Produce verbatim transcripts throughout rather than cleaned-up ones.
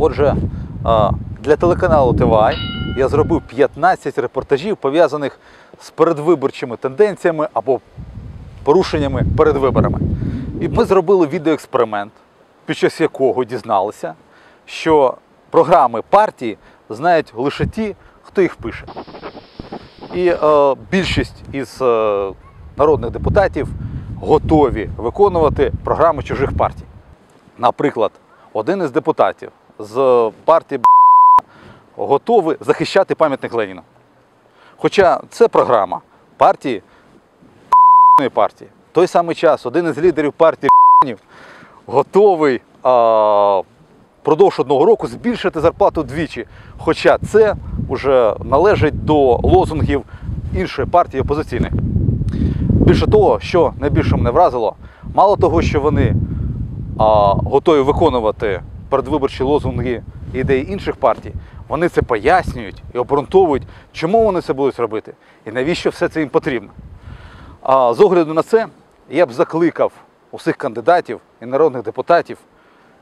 Отже, для телеканалу ТВ я зробив п'ятнадцять репортажів, пов'язаних з передвиборчими тенденціями або порушеннями перед виборами. І ми зробили відеоексперимент, під час якого дізналися, що програми партії знають лише ті, хто їх пише. І е, більшість із е, народних депутатів готові виконувати програми чужих партій. Наприклад, один із депутатів з партії готовий захищати пам'ятник Леніна. Хоча це програма партії партії. В той самий час один із лідерів партії готовий е, впродовж одного року збільшити зарплату двічі. Хоча це вже належить до лозунгів іншої партії опозиційних. Більше того, що найбільше мене вразило, мало того, що вони а, готові виконувати передвиборчі лозунги і ідеї інших партій, вони це пояснюють і обґрунтовують, чому вони це будуть робити і навіщо все це їм потрібно. А, з огляду на це, я б закликав усіх кандидатів і народних депутатів,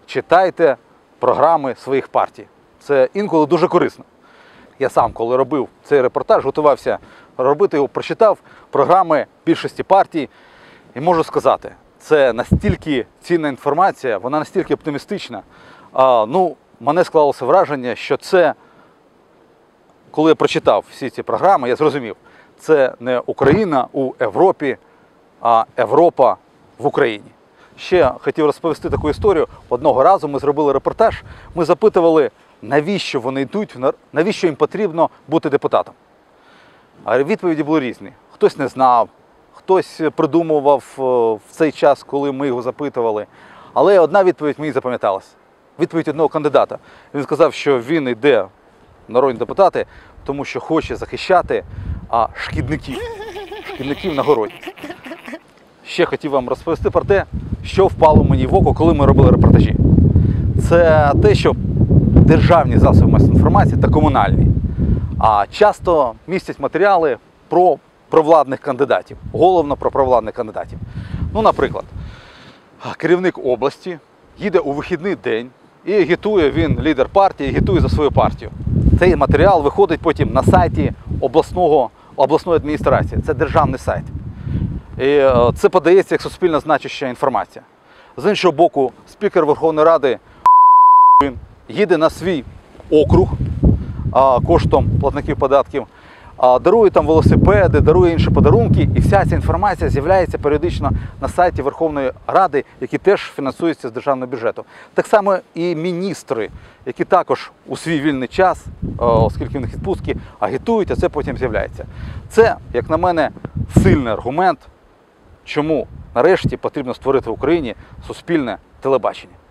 читайте програми своїх партій. Це інколи дуже корисно. Я сам, коли робив цей репортаж, готувався робити його, прочитав програми більшості партій. І можу сказати, це настільки цінна інформація, вона настільки оптимістична. А, ну, мене склалося враження, що це, коли я прочитав всі ці програми, я зрозумів, це не Україна у Європі, а Європа в Україні. Ще хотів розповісти таку історію. Одного разу ми зробили репортаж, ми запитували, навіщо вони йдуть, навіщо їм потрібно бути депутатом. А відповіді були різні. Хтось не знав, хтось придумував в цей час, коли ми його запитували. Але одна відповідь мені запам'яталась. Відповідь одного кандидата. Він сказав, що він йде в народні депутати, тому що хоче захищати а, шкідників. Шкідників на городі. Ще хотів вам розповісти про те, що впало мені в око, коли ми робили репортажі. Це те, що державні засоби масової інформації та комунальні а часто містять матеріали про провладних кандидатів, головно про провладних кандидатів. Ну, наприклад, керівник області їде у вихідний день і агітує, він лідер партії, агітує за свою партію. Цей матеріал виходить потім на сайті обласного, обласної адміністрації, це державний сайт. І це подається як суспільно значуща інформація. З іншого боку, спікер Верховної Ради їде на свій округ а, коштом платників податків, а, дарує там велосипеди, дарує інші подарунки, і вся ця інформація з'являється періодично на сайті Верховної Ради, який теж фінансується з державного бюджету. Так само і міністри, які також у свій вільний час, а, оскільки в них відпустки, агітують, а це потім з'являється. Це, як на мене, сильний аргумент, чому нарешті потрібно створити в Україні суспільне телебачення.